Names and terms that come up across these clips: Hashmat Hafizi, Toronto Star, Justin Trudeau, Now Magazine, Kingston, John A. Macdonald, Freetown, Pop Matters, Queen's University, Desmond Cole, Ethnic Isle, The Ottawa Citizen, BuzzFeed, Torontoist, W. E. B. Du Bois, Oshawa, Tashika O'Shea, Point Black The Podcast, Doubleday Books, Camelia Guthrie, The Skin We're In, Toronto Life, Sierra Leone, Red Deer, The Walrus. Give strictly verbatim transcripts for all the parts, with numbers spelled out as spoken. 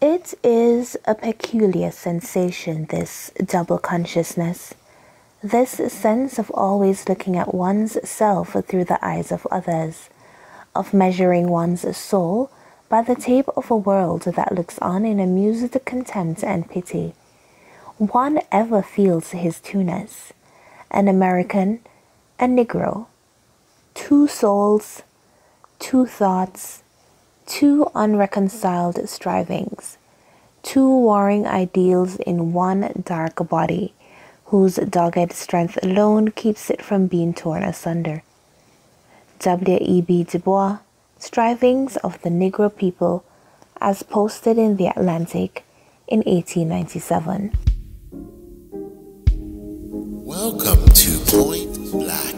It is a peculiar sensation, this double consciousness, this sense of always looking at one's self through the eyes of others, of measuring one's soul by the tape of a world that looks on in amused contempt and pity. One ever feels his two-ness, an American, a Negro, two souls, two thoughts, two unreconciled strivings, two warring ideals in one dark body, whose dogged strength alone keeps it from being torn asunder. W. E. B. Du Bois, Strivings of the Negro People, as posted in The Atlantic in eighteen ninety-seven. Welcome to Point Black.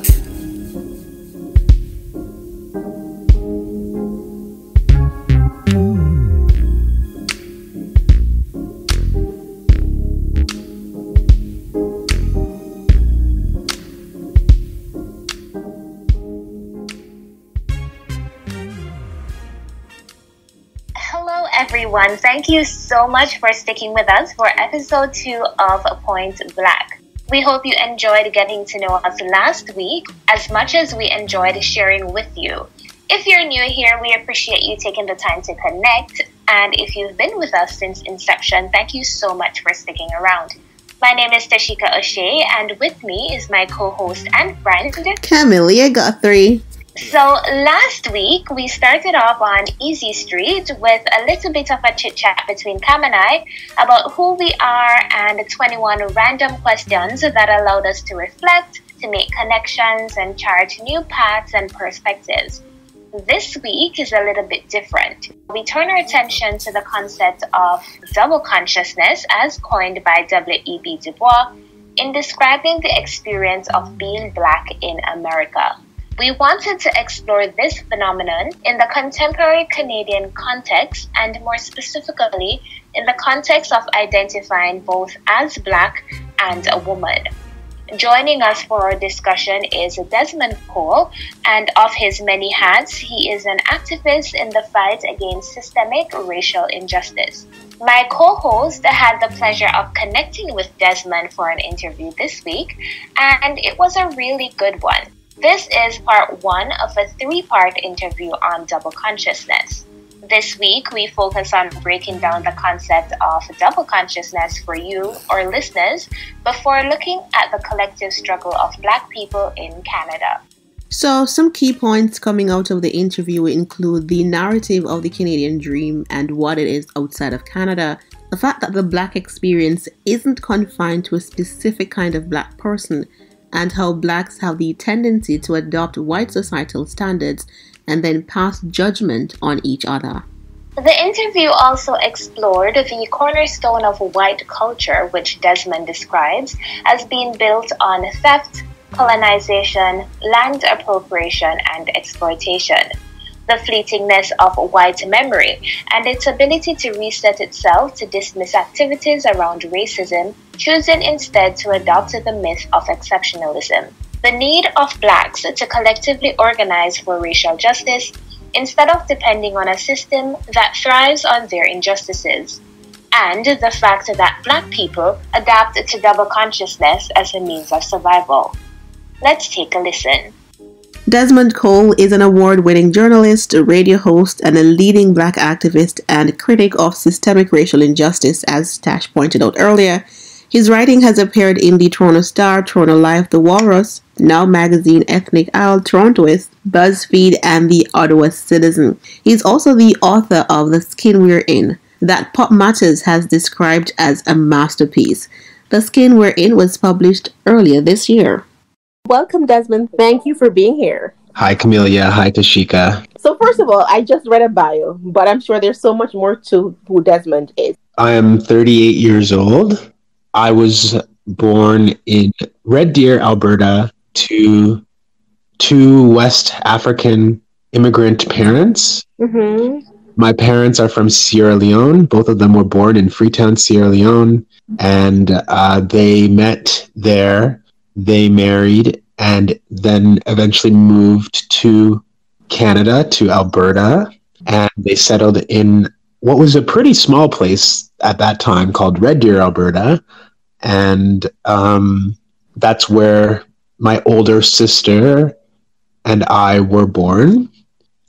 Everyone, thank you so much for sticking with us for episode two of Point Black. We hope you enjoyed getting to know us last week as much as we enjoyed sharing with you. If you're new here, we appreciate you taking the time to connect, and if you've been with us since inception, thank you so much for sticking around. My name is Tashika O'Shea, and with me is my co-host and friend, Camelia Guthrie. So last week, we started off on Easy Street with a little bit of a chit-chat between Cam and I about who we are and twenty-one random questions that allowed us to reflect, to make connections, and chart new paths and perspectives. This week is a little bit different. We turn our attention to the concept of double consciousness as coined by W. E. B. Du Bois in describing the experience of being Black in America. We wanted to explore this phenomenon in the contemporary Canadian context, and more specifically in the context of identifying both as Black and a woman. Joining us for our discussion is Desmond Cole, and of his many hats, he is an activist in the fight against systemic racial injustice. My co-host had the pleasure of connecting with Desmond for an interview this week, and it was a really good one. This is part one of a three-part interview on double consciousness. This week, we focus on breaking down the concept of double consciousness for you, our listeners, before looking at the collective struggle of Black people in Canada. So, some key points coming out of the interview include the narrative of the Canadian dream and what it is outside of Canada, the fact that the Black experience isn't confined to a specific kind of Black person, and how Blacks have the tendency to adopt white societal standards and then pass judgment on each other. The interview also explored the cornerstone of white culture, which Desmond describes as being built on theft, colonization, land appropriation, and exploitation, the fleetingness of white memory, and its ability to reset itself to dismiss activities around racism, choosing instead to adopt the myth of exceptionalism. The need of Blacks to collectively organize for racial justice instead of depending on a system that thrives on their injustices, and the fact that Black people adapt to double consciousness as a means of survival. Let's take a listen. Desmond Cole is an award-winning journalist, a radio host, and a leading Black activist and critic of systemic racial injustice, as Tash pointed out earlier. His writing has appeared in the Toronto Star, Toronto Life, The Walrus, Now Magazine, Ethnic Isle, Torontoist, BuzzFeed, and The Ottawa Citizen. He's also the author of The Skin We're In, that Pop Matters has described as a masterpiece. The Skin We're In was published earlier this year. Welcome, Desmond. Thank you for being here. Hi, Camelia. Hi, Tashika. So first of all, I just read a bio, but I'm sure there's so much more to who Desmond is. I am thirty-eight years old. I was born in Red Deer, Alberta, to two West African immigrant parents. Mm-hmm. My parents are from Sierra Leone. Both of them were born in Freetown, Sierra Leone, and uh, they met there. They married and then eventually moved to Canada, to Alberta, and they settled in what was a pretty small place at that time called Red Deer, Alberta. And um, that's where my older sister and I were born.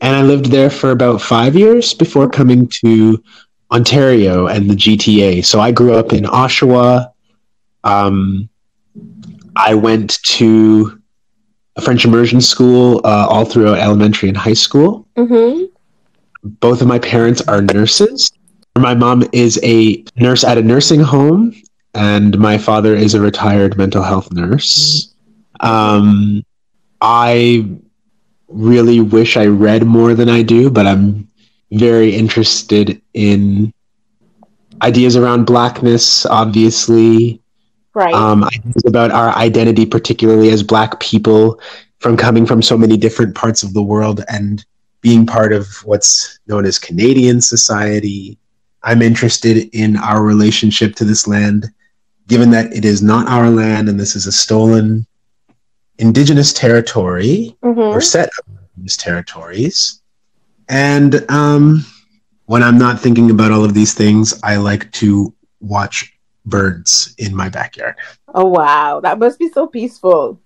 And I lived there for about five years before coming to Ontario and the G T A. So I grew up in Oshawa. Um, I went to a French immersion school uh, all throughout elementary and high school. Mm-hmm. Both of my parents are nurses. My mom is a nurse at a nursing home, and my father is a retired mental health nurse. Um, I really wish I read more than I do, but I'm very interested in ideas around Blackness, obviously. Right. Um, ideas about our identity, particularly as Black people, from coming from so many different parts of the world and being part of what's known as Canadian society. I'm interested in our relationship to this land, given that it is not our land and this is a stolen Indigenous territory, mm-hmm. or set of Indigenous territories. And um, when I'm not thinking about all of these things, I like to watch birds in my backyard. Oh, wow. That must be so peaceful.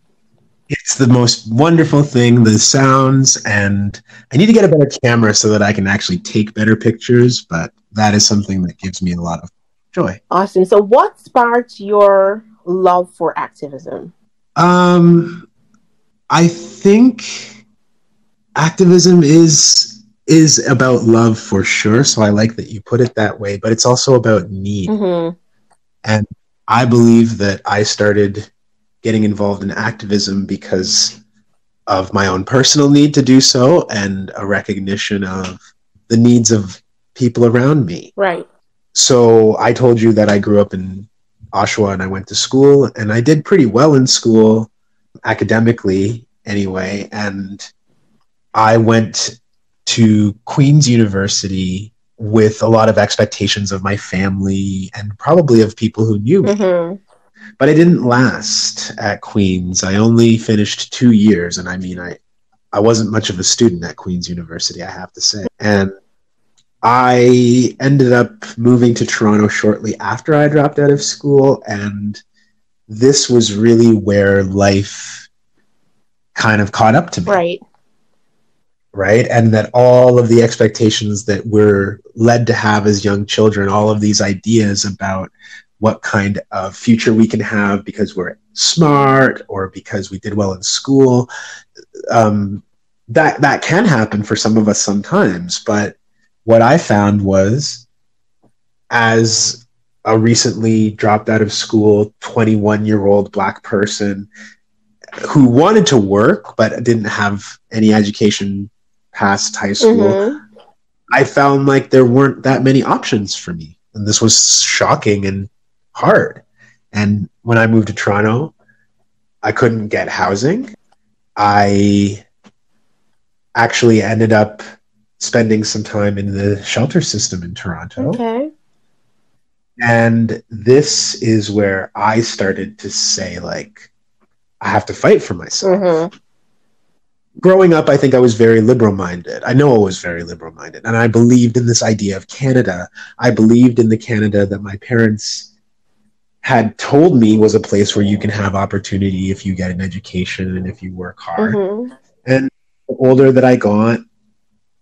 It's the most wonderful thing, the sounds, and I need to get a better camera so that I can actually take better pictures, but that is something that gives me a lot of joy. Awesome. So what sparked your love for activism? Um, I think activism is is about love for sure, so I like that you put it that way, but it's also about need. Mm-hmm. And I believe that I started getting involved in activism because of my own personal need to do so and a recognition of the needs of people around me. Right. So I told you that I grew up in Oshawa and I went to school and I did pretty well in school, academically anyway. And I went to Queen's University with a lot of expectations of my family and probably of people who knew me. Mm-hmm. But I didn't last at Queen's. I only finished two years. And I mean, I, I wasn't much of a student at Queen's University, I have to say. And I ended up moving to Toronto shortly after I dropped out of school. And this was really where life kind of caught up to me. Right. Right. And that all of the expectations that we're led to have as young children, all of these ideas about what kind of future we can have because we're smart or because we did well in school. Um, that, that can happen for some of us sometimes. But what I found was, as a recently dropped out of school, twenty-one-year-old Black person who wanted to work but didn't have any education past high school, mm-hmm. I found like there weren't that many options for me. And this was shocking and hard. And when I moved to Toronto, I couldn't get housing. I actually ended up spending some time in the shelter system in Toronto. Okay. And this is where I started to say, like, I have to fight for myself. Mm-hmm. Growing up, I think I was very liberal-minded. I know I was very liberal-minded. And I believed in this idea of Canada. I believed in the Canada that my parents had told me was a place where you can have opportunity if you get an education and if you work hard. Mm-hmm. And the older that I got,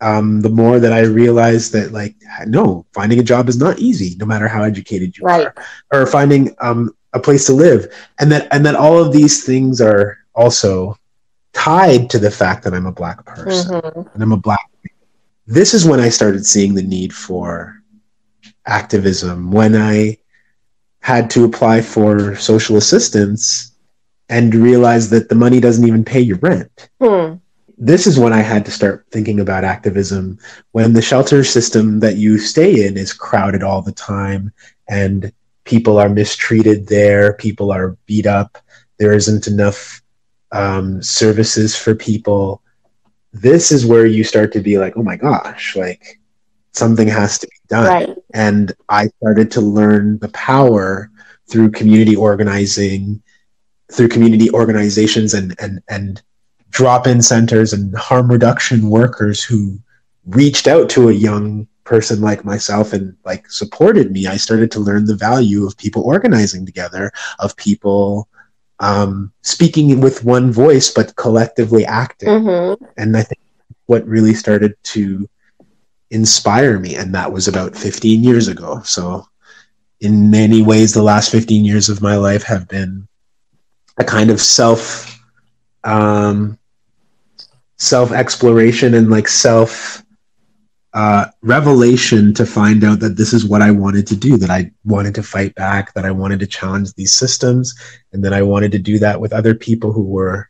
um, the more that I realized that, like, no, finding a job is not easy, no matter how educated you right. are, or finding um, a place to live. And that, and that all of these things are also tied to the fact that I'm a Black person mm-hmm. and I'm a Black. This is when I started seeing the need for activism, when I had to apply for social assistance and realize that the money doesn't even pay your rent. Hmm. This is when I had to start thinking about activism, when the shelter system that you stay in is crowded all the time and people are mistreated there, people are beat up, there isn't enough um, services for people. This is where you start to be like, oh my gosh, like, something has to be done. Right. And I started to learn the power through community organizing, through community organizations and, and, and drop-in centers and harm reduction workers who reached out to a young person like myself and like supported me, I started to learn the value of people organizing together, of people um, speaking with one voice, but collectively acting. Mm-hmm. And I think what really started to inspire me, and that was about fifteen years ago. So in many ways, the last fifteen years of my life have been a kind of self, um, self-exploration and like self, uh, revelation to find out that this is what I wanted to do, that I wanted to fight back, that I wanted to challenge these systems. And then I wanted to do that with other people who were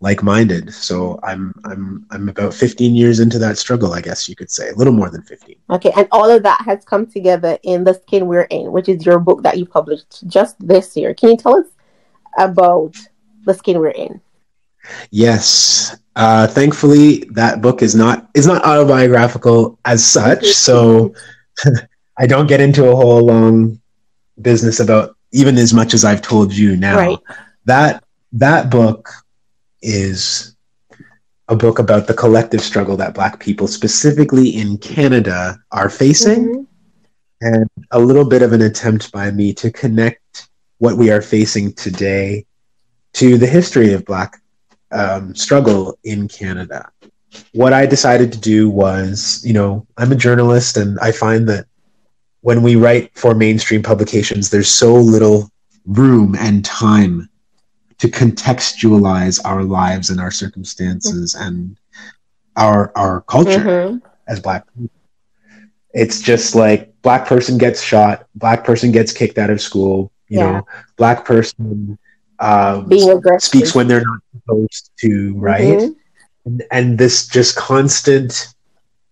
like-minded. So I'm, I'm, I'm about fifteen years into that struggle, I guess you could say, a little more than fifteen. Okay. And all of that has come together in The Skin We're In, which is your book that you published just this year. Can you tell us about The Skin We're In? Yes. Uh, thankfully, that book is not, is not autobiographical as such. So I don't get into a whole long business about even as much as I've told you now. Right. That, that book is a book about the collective struggle that Black people, specifically in Canada, are facing, mm-hmm. and a little bit of an attempt by me to connect what we are facing today to the history of Black um, struggle in Canada. What I decided to do was, you know, I'm a journalist, and I find that when we write for mainstream publications, there's so little room and time to contextualize our lives and our circumstances and our our culture mm-hmm. as Black people. It's just like Black person gets shot, Black person gets kicked out of school, you yeah. know, Black person um, speaks when they're not supposed to, right? Mm-hmm. And, and this just constant,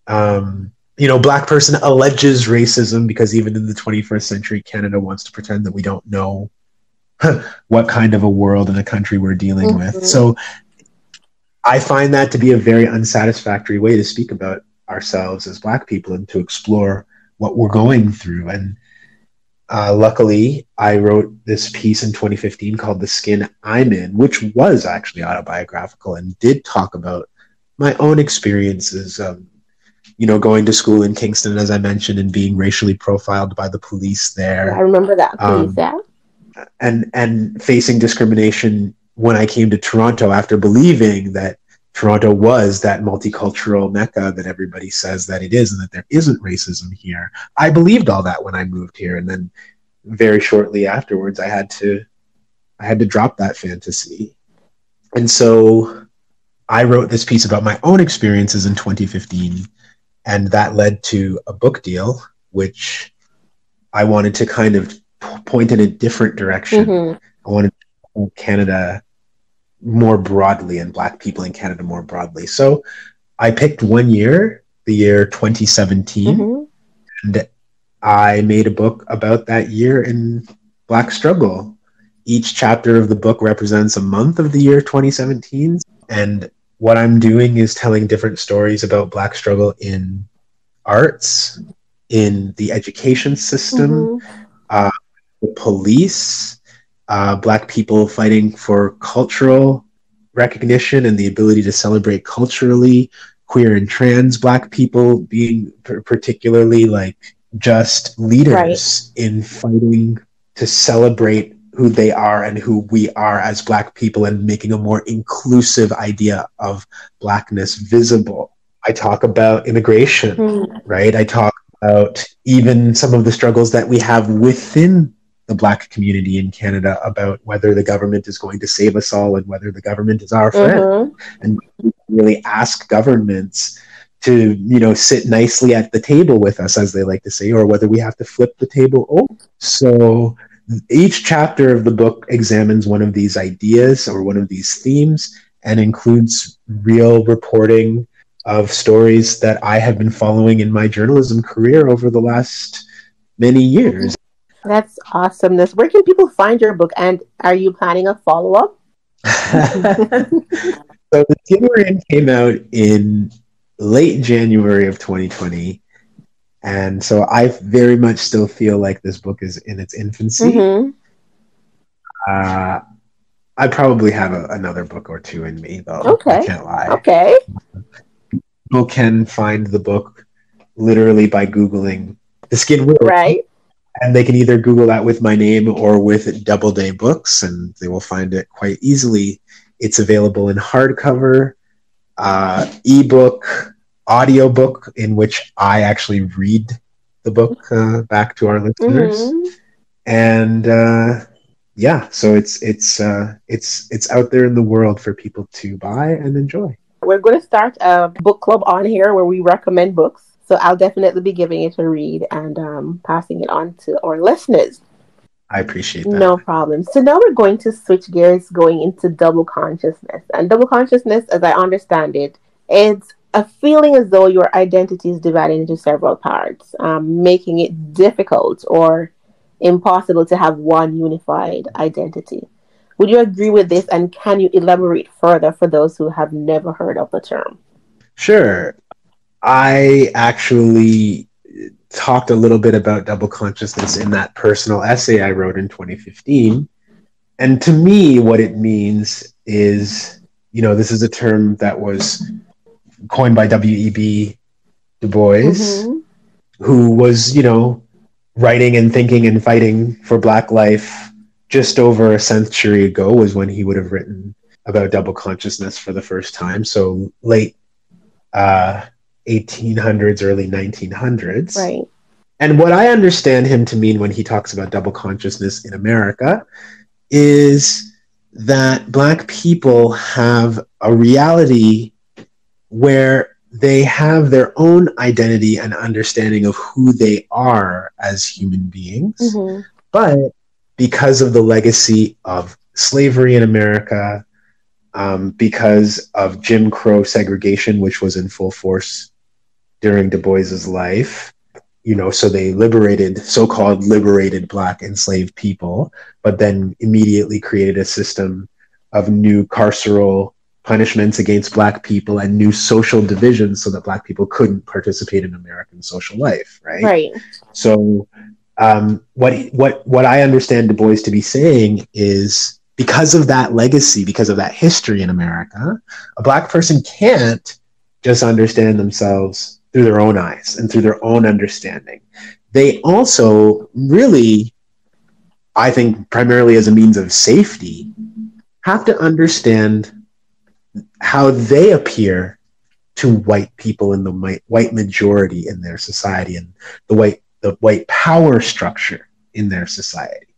um, you know, Black person alleges racism, because even in the twenty-first century, Canada wants to pretend that we don't know what kind of a world and a country we're dealing mm-hmm. with. So I find that to be a very unsatisfactory way to speak about ourselves as Black people and to explore what we're going through. And uh, luckily, I wrote this piece in twenty fifteen called The Skin I'm In, which was actually autobiographical and did talk about my own experiences, um, you know, going to school in Kingston, as I mentioned, and being racially profiled by the police there. I remember that police, um, yeah. And and facing discrimination when I came to Toronto after believing that Toronto was that multicultural mecca that everybody says that it is and that there isn't racism here. I believed all that when I moved here, and then very shortly afterwards I had to I had to drop that fantasy. And so I wrote this piece about my own experiences in twenty fifteen, and that led to a book deal, which I wanted to kind of point in a different direction. Mm-hmm. I wanted Canada more broadly and Black people in Canada more broadly. So I picked one year, the year twenty seventeen, mm-hmm. and I made a book about that year in Black struggle. Each chapter of the book represents a month of the year twenty seventeen, and what I'm doing is telling different stories about Black struggle in arts, in the education system, mm-hmm. uh, the police, uh, Black people fighting for cultural recognition and the ability to celebrate culturally, queer and trans Black people being p- particularly like just leaders right. in fighting to celebrate who they are and who we are as Black people and making a more inclusive idea of Blackness visible. I talk about immigration, mm. right? I talk about even some of the struggles that we have within the Black community in Canada about whether the government is going to save us all and whether the government is our friend. Mm-hmm. And we really ask governments to, you know, sit nicely at the table with us, as they like to say, or whether we have to flip the table over. So each chapter of the book examines one of these ideas or one of these themes and includes real reporting of stories that I have been following in my journalism career over the last many years. That's awesomeness. Where can people find your book, and are you planning a follow-up? So The Skin We're In came out in late January of twenty twenty, and so I very much still feel like this book is in its infancy. Mm-hmm. Uh, I probably have a, another book or two in me, though. Okay. I can't lie. Okay. People can find the book literally by Googling The Skin We're In. Right. And they can either Google that with my name or with Doubleday Books, and they will find it quite easily. It's available in hardcover, uh, ebook, audiobook, in which I actually read the book uh, back to our listeners. Mm-hmm. And uh, yeah, so it's it's uh, it's it's out there in the world for people to buy and enjoy. We're going to start a book club on here where we recommend books. So I'll definitely be giving it a read and um, passing it on to our listeners. I appreciate that. No problem. So now we're going to switch gears, going into double consciousness. And double consciousness, as I understand it, is a feeling as though your identity is divided into several parts, um, making it difficult or impossible to have one unified identity. Would you agree with this? And can you elaborate further for those who have never heard of the term? Sure. I actually talked a little bit about double consciousness in that personal essay I wrote in twenty fifteen. And to me, what it means is, you know, this is a term that was coined by W. E. B. Du Bois, mm-hmm. who was, you know, writing and thinking and fighting for Black life just over a century ago was when he would have written about double consciousness for the first time. So late, uh, eighteen hundreds, early nineteen hundreds. Right. And what I understand him to mean when he talks about double consciousness in America is that Black people have a reality where they have their own identity and understanding of who they are as human beings. Mm-hmm. But because of the legacy of slavery in America, um, because of Jim Crow segregation, which was in full force during Du Bois's life, you know, so they liberated, so-called liberated Black enslaved people, but then immediately created a system of new carceral punishments against Black people and new social divisions so that Black people couldn't participate in American social life, right? Right. So um, what, what, what I understand Du Bois to be saying is because of that legacy, because of that history in America, a Black person can't just understand themselves through their own eyes and through their own understanding. They also really, I think primarily as a means of safety, have to understand how they appear to white people in the white, white majority in their society and the white the white power structure in their society.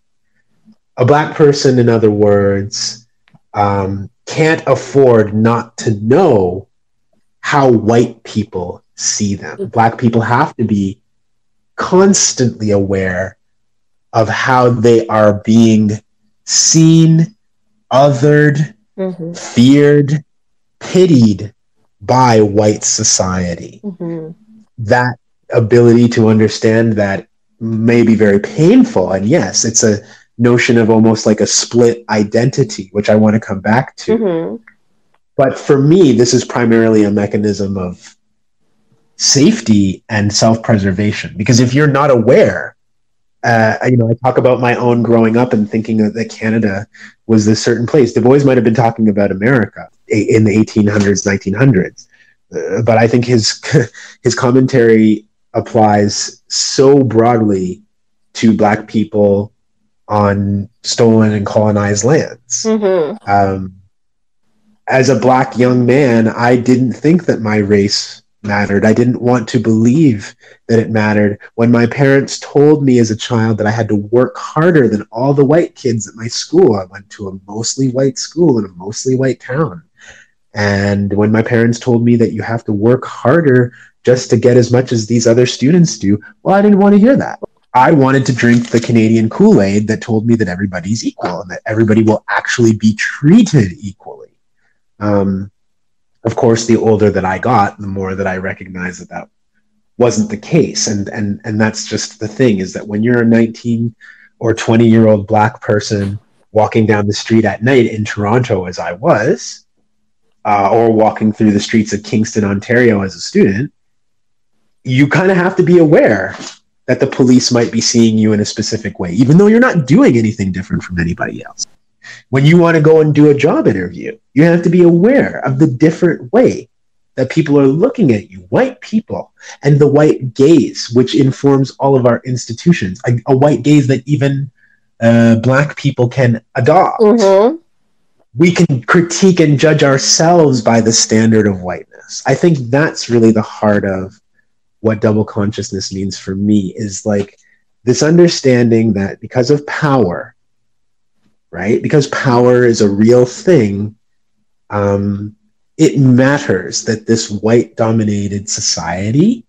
A Black person, in other words, um, can't afford not to know how white people see them. Black people have to be constantly aware of how they are being seen, othered, mm-hmm. feared, pitied by white society. Mm-hmm. That ability to understand that may be very painful. And yes, it's a notion of almost like a split identity, which I want to come back to. Mm-hmm. But for me, this is primarily a mechanism of safety and self-preservation. Because if you're not aware, Uh, you know, I talk about my own growing up and thinking that Canada was this certain place. Du Bois might have been talking about America in the eighteen hundreds, nineteen hundreds, uh, but I think his his commentary applies so broadly to Black people on stolen and colonized lands. Mm-hmm. Um, as a Black young man, I didn't think that my race mattered. I didn't want to believe that it mattered. When my parents told me as a child that I had to work harder than all the white kids at my school, I went to a mostly white school in a mostly white town. And when my parents told me that you have to work harder just to get as much as these other students do, well, I didn't want to hear that. I wanted to drink the Canadian Kool-Aid that told me that everybody's equal and that everybody will actually be treated equally. Um, Of course, the older that I got, the more that I recognized that that wasn't the case. And and and that's just the thing, is that when you're a nineteen or twenty-year-old Black person walking down the street at night in Toronto, as I was, uh, or walking through the streets of Kingston, Ontario as a student, you kind of have to be aware that the police might be seeing you in a specific way, even though you're not doing anything different from anybody else. When you want to go and do a job interview, you have to be aware of the different way that people are looking at you, white people, and the white gaze, which informs all of our institutions, a, a white gaze that even uh, black people can adopt. Mm-hmm. We can critique and judge ourselves by the standard of whiteness. I think that's really the heart of what double consciousness means for me, is like this understanding that because of power, right? Because power is a real thing, um, it matters that this white-dominated society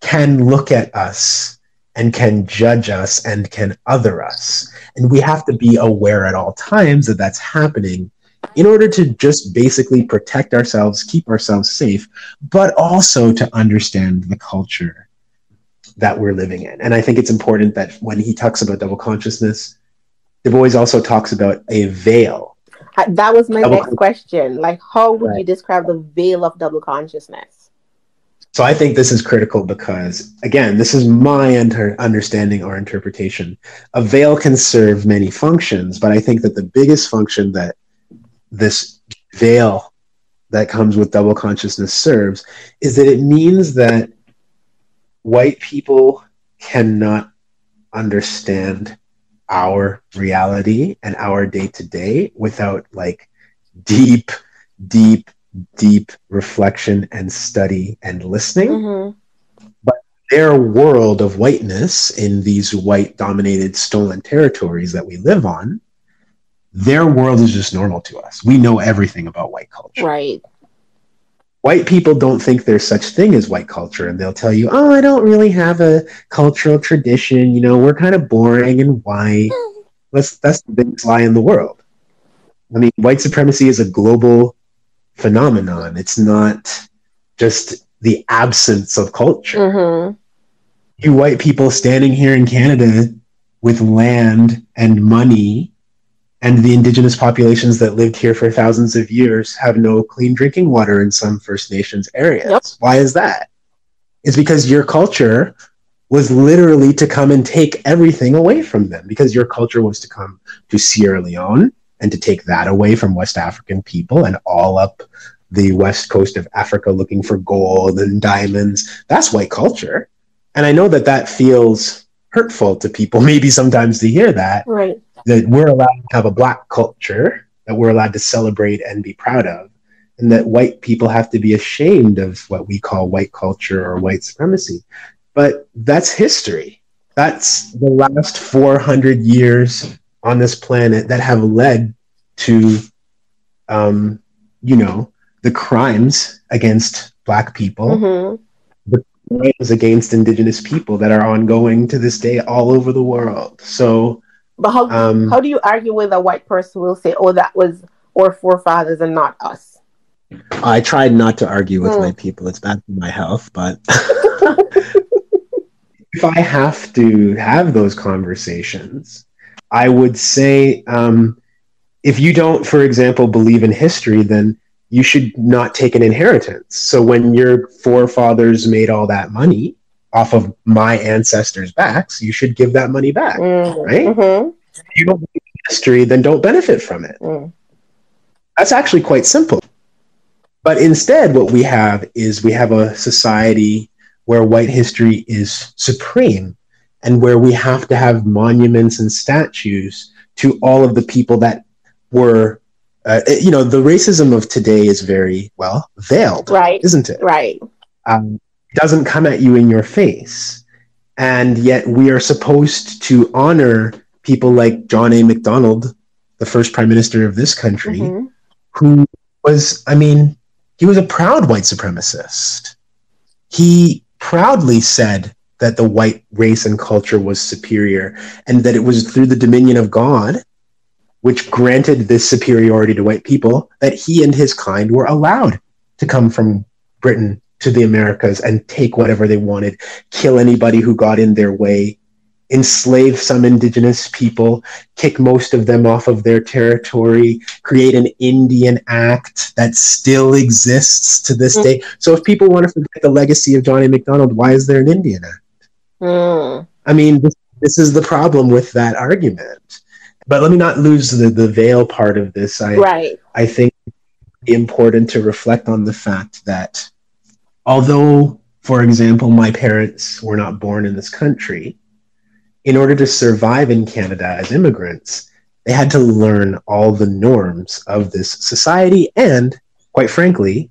can look at us and can judge us and can other us. And we have to be aware at all times that that's happening in order to just basically protect ourselves, keep ourselves safe, but also to understand the culture that we're living in. And I think it's important that when he talks about double consciousness, Du Bois also talks about a veil. That was my double next con- question. Like, how would right. you describe the veil of double consciousness? So I think this is critical because, again, this is my under- understanding or interpretation. A veil can serve many functions, but I think that the biggest function that this veil that comes with double consciousness serves is that it means that white people cannot understand our reality and our day-to-day without like deep, deep, deep reflection and study and listening. Mm-hmm. But their world of whiteness in these white-dominated stolen territories that we live on, their world is just normal to us. We know everything about white culture. Right. White people don't think there's such thing as white culture, and they'll tell you, oh, I don't really have a cultural tradition. You know, we're kind of boring and white. That's, that's the biggest lie in the world. I mean, white supremacy is a global phenomenon. It's not just the absence of culture. Mm-hmm. You white people standing here in Canada with land and money, and the indigenous populations that lived here for thousands of years have no clean drinking water in some First Nations areas. Yep. Why is that? It's because your culture was literally to come and take everything away from them, because your culture was to come to Sierra Leone and to take that away from West African people and all up the west coast of Africa looking for gold and diamonds. That's white culture. And I know that that feels hurtful to people, maybe sometimes, to hear that. Right. That we're allowed to have a black culture that we're allowed to celebrate and be proud of, and that white people have to be ashamed of what we call white culture or white supremacy. But that's history. That's the last four hundred years on this planet that have led to, um, you know, the crimes against black people, mm-hmm. the crimes against indigenous people that are ongoing to this day all over the world. So, But how, um, how do you argue with a white person who will say, oh, that was our forefathers and not us? I tried not to argue with mm. white people. It's bad for my health. But if I have to have those conversations, I would say, um, if you don't, for example, believe in history, then you should not take an inheritance. So when your forefathers made all that money off of my ancestors' backs, you should give that money back, mm-hmm. right? Mm-hmm. If you don't believe in history, then don't benefit from it. Mm. That's actually quite simple. But instead, what we have is we have a society where white history is supreme, and where we have to have monuments and statues to all of the people that were, uh, you know, the racism of today is very, well, veiled, right? Isn't it? Right. Um, doesn't come at you in your face. And yet we are supposed to honor people like John A. Macdonald, the first prime minister of this country, mm-hmm. who was, I mean, he was a proud white supremacist. He proudly said that the white race and culture was superior, and that it was through the dominion of God, which granted this superiority to white people, that he and his kind were allowed to come from Britain to the Americas and take whatever they wanted, kill anybody who got in their way, enslave some indigenous people, kick most of them off of their territory, create an Indian Act that still exists to this mm. day. So if people want to forget the legacy of John A. Macdonald, why is there an Indian Act? Mm. I mean, this, this is the problem with that argument. But let me not lose the, the veil part of this. I, right. I think important to reflect on the fact that although, for example, my parents were not born in this country, in order to survive in Canada as immigrants, they had to learn all the norms of this society. And quite frankly,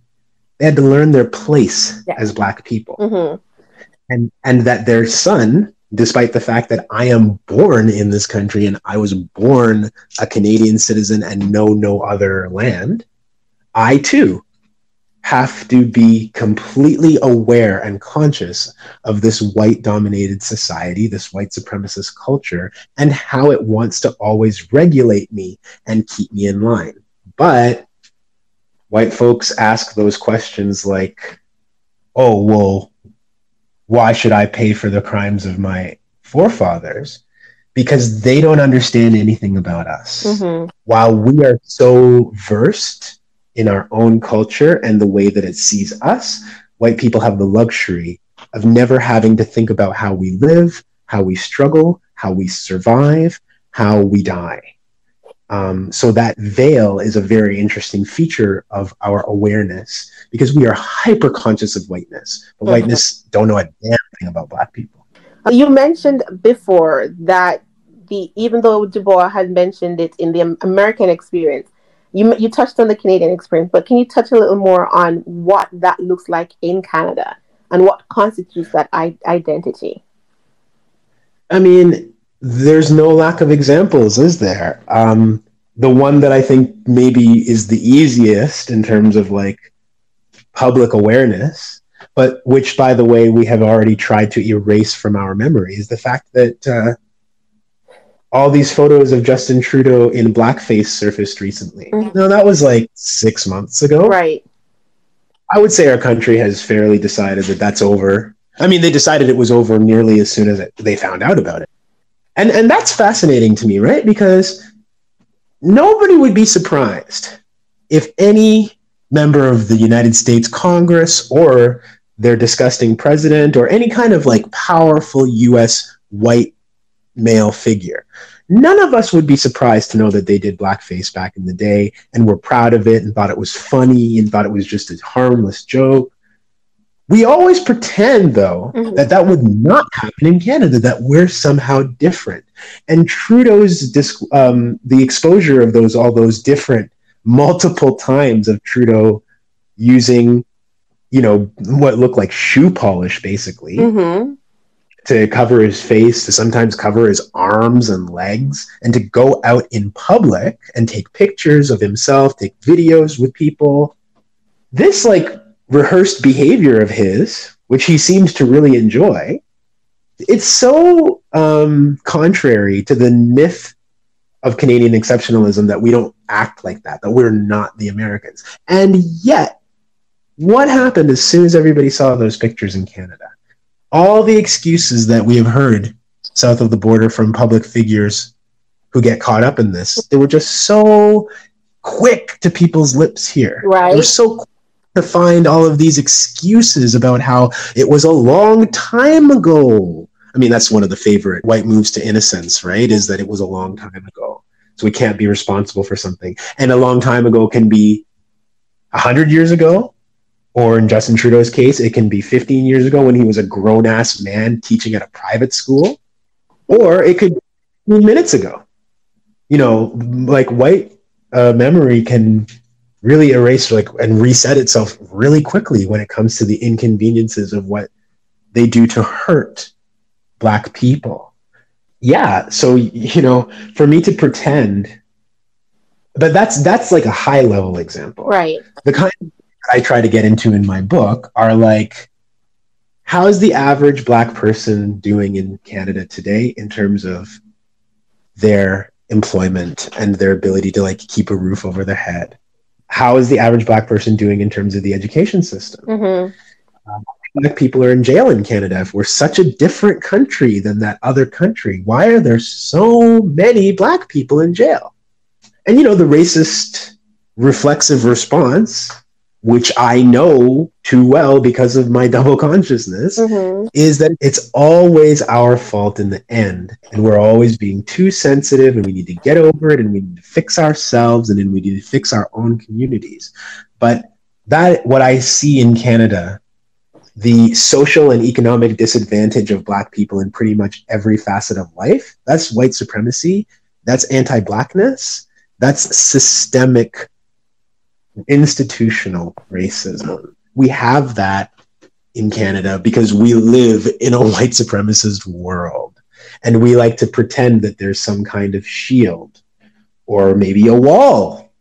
they had to learn their place yeah. as Black people. Mm-hmm. And, and that their son, despite the fact that I am born in this country and I was born a Canadian citizen and know no other land, I too have to be completely aware and conscious of this white-dominated society, this white supremacist culture, and how it wants to always regulate me and keep me in line. But white folks ask those questions like, oh, well, why should I pay for the crimes of my forefathers? Because they don't understand anything about us. Mm-hmm. While we are so versed in our own culture and the way that it sees us, white people have the luxury of never having to think about how we live, how we struggle, how we survive, how we die. Um, so that veil is a very interesting feature of our awareness, because we are hyper-conscious of whiteness, but mm-hmm. whiteness don't know a damn thing about Black people. You mentioned before that the even though Du Bois had mentioned it in the American experience, You you touched on the Canadian experience, but can you touch a little more on what that looks like in Canada and what constitutes that I- identity? I mean, there's no lack of examples, is there? Um, the one that I think maybe is the easiest in terms of like public awareness, but which, by the way, we have already tried to erase from our memory, is the fact that Uh, all these photos of Justin Trudeau in blackface surfaced recently. Mm-hmm. Now, that was like six months ago. Right. I would say our country has fairly decided that that's over. I mean, they decided it was over nearly as soon as it, they found out about it. And and that's fascinating to me, right? Because nobody would be surprised if any member of the United States Congress or their disgusting president or any kind of like powerful U S white male figure, none of us would be surprised to know that they did blackface back in the day and were proud of it and thought it was funny and thought it was just a harmless joke. We always pretend, though, mm-hmm. that that would not happen in Canada, that we're somehow different. And Trudeau's disc- um, the exposure of those all those different multiple times of Trudeau using, you know, what looked like shoe polish, basically. Mm-hmm. To cover his face, to sometimes cover his arms and legs, and to go out in public and take pictures of himself, take videos with people. This, like, rehearsed behavior of his, which he seems to really enjoy, it's so um, contrary to the myth of Canadian exceptionalism that we don't act like that, that we're not the Americans. And yet, what happened as soon as everybody saw those pictures in Canada? All the excuses that we have heard south of the border from public figures who get caught up in this, they were just so quick to people's lips here. Right. They were so quick to find all of these excuses about how it was a long time ago. I mean, that's one of the favorite white moves to innocence, right? Is that it was a long time ago. So we can't be responsible for something. And a long time ago can be one hundred years ago. Or in Justin Trudeau's case, it can be fifteen years ago when he was a grown-ass man teaching at a private school. Or it could be minutes ago. You know, like white uh, memory can really erase like and reset itself really quickly when it comes to the inconveniences of what they do to hurt Black people. Yeah, so, you know, for me to pretend, but that's that's like a high-level example. Right. The kind of I try to get into in my book are like, how is the average Black person doing in Canada today in terms of their employment and their ability to like keep a roof over their head? How is the average Black person doing in terms of the education system? Mm-hmm. Um, Black people are in jail in Canada. If we're such a different country than that other country, why are there so many Black people in jail? And you know, the racist reflexive response which I know too well because of my double consciousness, mm-hmm. is that it's always our fault in the end. And we're always being too sensitive, and we need to get over it, and we need to fix ourselves, and then we need to fix our own communities. But that, what I see in Canada, the social and economic disadvantage of Black people in pretty much every facet of life, that's white supremacy, that's anti-Blackness, that's systemic institutional racism. We have that in Canada because we live in a white supremacist world, and we like to pretend that there's some kind of shield or maybe a wall.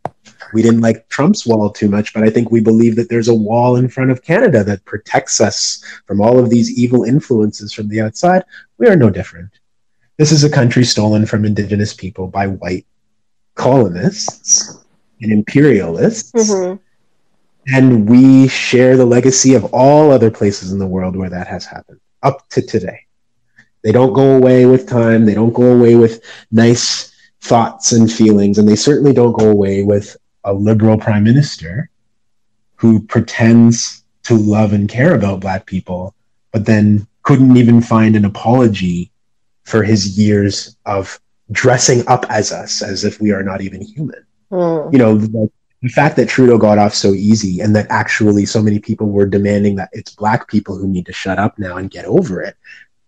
We didn't like Trump's wall too much, but I think we believe that there's a wall in front of Canada that protects us from all of these evil influences from the outside. We are no different. This is a country stolen from Indigenous people by white colonists and imperialists, mm-hmm. and we share the legacy of all other places in the world where that has happened up to today. They don't go away with time. They don't go away with nice thoughts and feelings, and they certainly don't go away with a liberal prime minister who pretends to love and care about Black people, but then couldn't even find an apology for his years of dressing up as us, as if we are not even human. Mm. You know, like, the fact that Trudeau got off so easy, and that actually so many people were demanding that it's Black people who need to shut up now and get over it,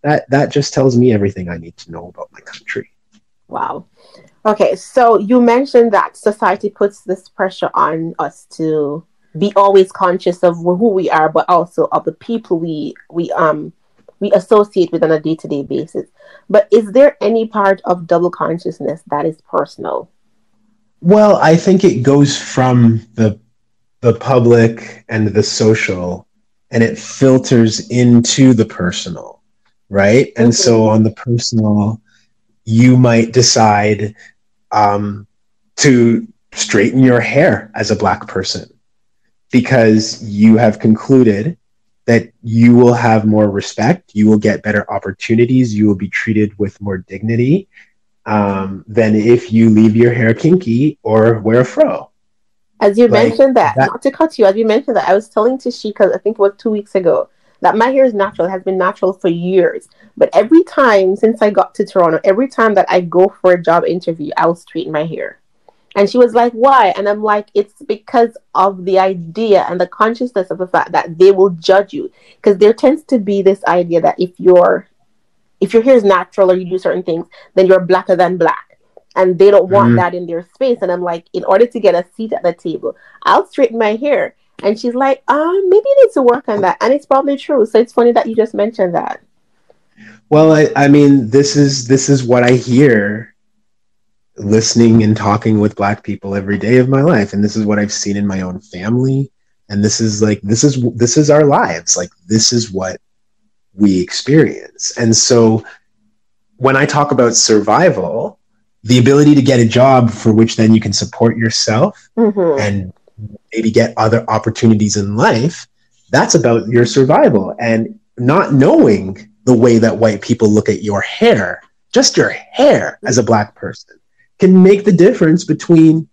that that just tells me everything I need to know about my country. Wow. Okay, so you mentioned that society puts this pressure on us to be always conscious of who we are, but also of the people we we um we associate with on a day-to-day basis. But is there any part of double consciousness that is personal? Well, I think it goes from the the public and the social, and it filters into the personal, right? And so on the personal, you might decide um, to straighten your hair as a Black person because you have concluded that you will have more respect, you will get better opportunities, you will be treated with more dignity um, than if you leave your hair kinky or wear a fro. As you like, mentioned that, that, not to cut you, as you mentioned that, I was telling Tashika, I think it was two weeks ago, that my hair is natural, has been natural for years. But every time since I got to Toronto, every time that I go for a job interview, I will straighten my hair. And she was like, why? And I'm like, it's because of the idea and the consciousness of the fact that they will judge you. Because there tends to be this idea that if you're, if your hair is natural or you do certain things, then you're Blacker than Black. And they don't want mm-hmm. that in their space. And I'm like, in order to get a seat at the table, I'll straighten my hair. And she's like, um, maybe you need to work on that. And it's probably true. So it's funny that you just mentioned that. Well, I, I mean, this is this is what I hear listening and talking with Black people every day of my life. And this is what I've seen in my own family. And this is like, this is this is our lives. Like, this is what we experience. And so when I talk about survival, the ability to get a job for which then you can support yourself mm-hmm. and maybe get other opportunities in life, that's about your survival. And not knowing the way that white people look at your hair, just your hair as a Black person, can make the difference between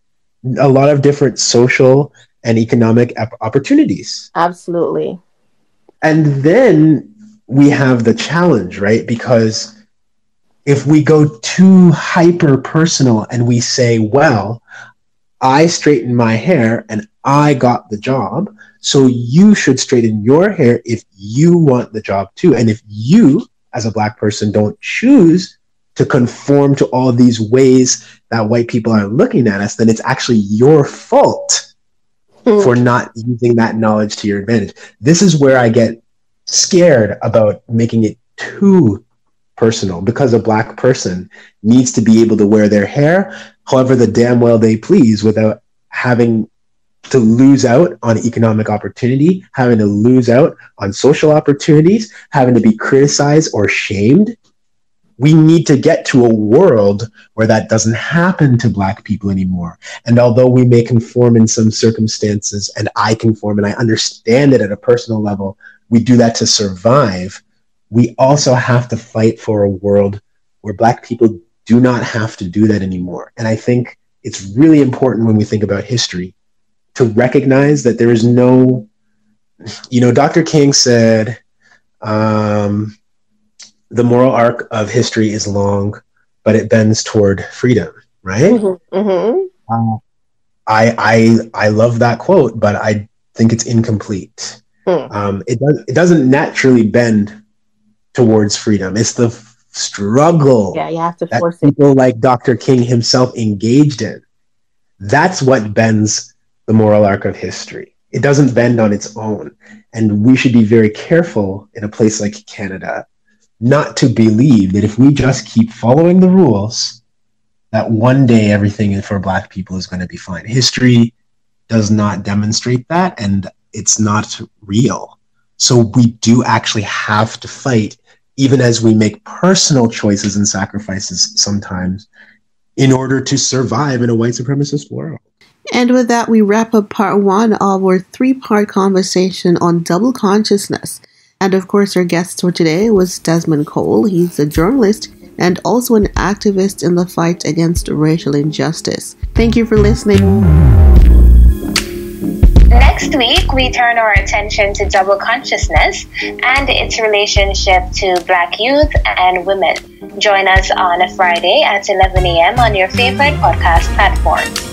a lot of different social and economic ap- opportunities. Absolutely. And then we have the challenge, right? Because if we go too hyper personal and we say, well, I straightened my hair and I got the job, so you should straighten your hair if you want the job too. And if you, as a Black person, don't choose to conform to all these ways that white people are looking at us, then it's actually your fault mm. for not using that knowledge to your advantage. This is where I get scared about making it too personal, because a Black person needs to be able to wear their hair however the damn well they please without having to lose out on economic opportunity, having to lose out on social opportunities, having to be criticized or shamed. We need to get to a world where that doesn't happen to Black people anymore. And although we may conform in some circumstances, and I conform and I understand it at a personal level, we do that to survive. We also have to fight for a world where Black people do not have to do that anymore. And I think it's really important when we think about history to recognize that there is no, you know, Doctor King said, um, the moral arc of history is long, but it bends toward freedom, right? Mm-hmm, mm-hmm. Um, I, I, I love that quote, but I think it's incomplete. Mm. Um, it, does, it doesn't naturally bend towards freedom. It's the f- struggle yeah, you have to force that people it. Like Doctor King himself engaged in. That's what bends the moral arc of history. It doesn't bend on its own. And we should be very careful in a place like Canada not to believe that if we just keep following the rules, that one day everything for Black people is going to be fine. History does not demonstrate that, and it's not real. So we do actually have to fight, even as we make personal choices and sacrifices sometimes in order to survive in a white supremacist world. And with that, we wrap up part one of our three-part conversation on double consciousness. And of course, our guest for today was Desmond Cole. He's a journalist and also an activist in the fight against racial injustice. Thank you for listening. Next week, we turn our attention to double consciousness and its relationship to Black youth and women. Join us on a Friday at eleven a.m. on your favorite podcast platform.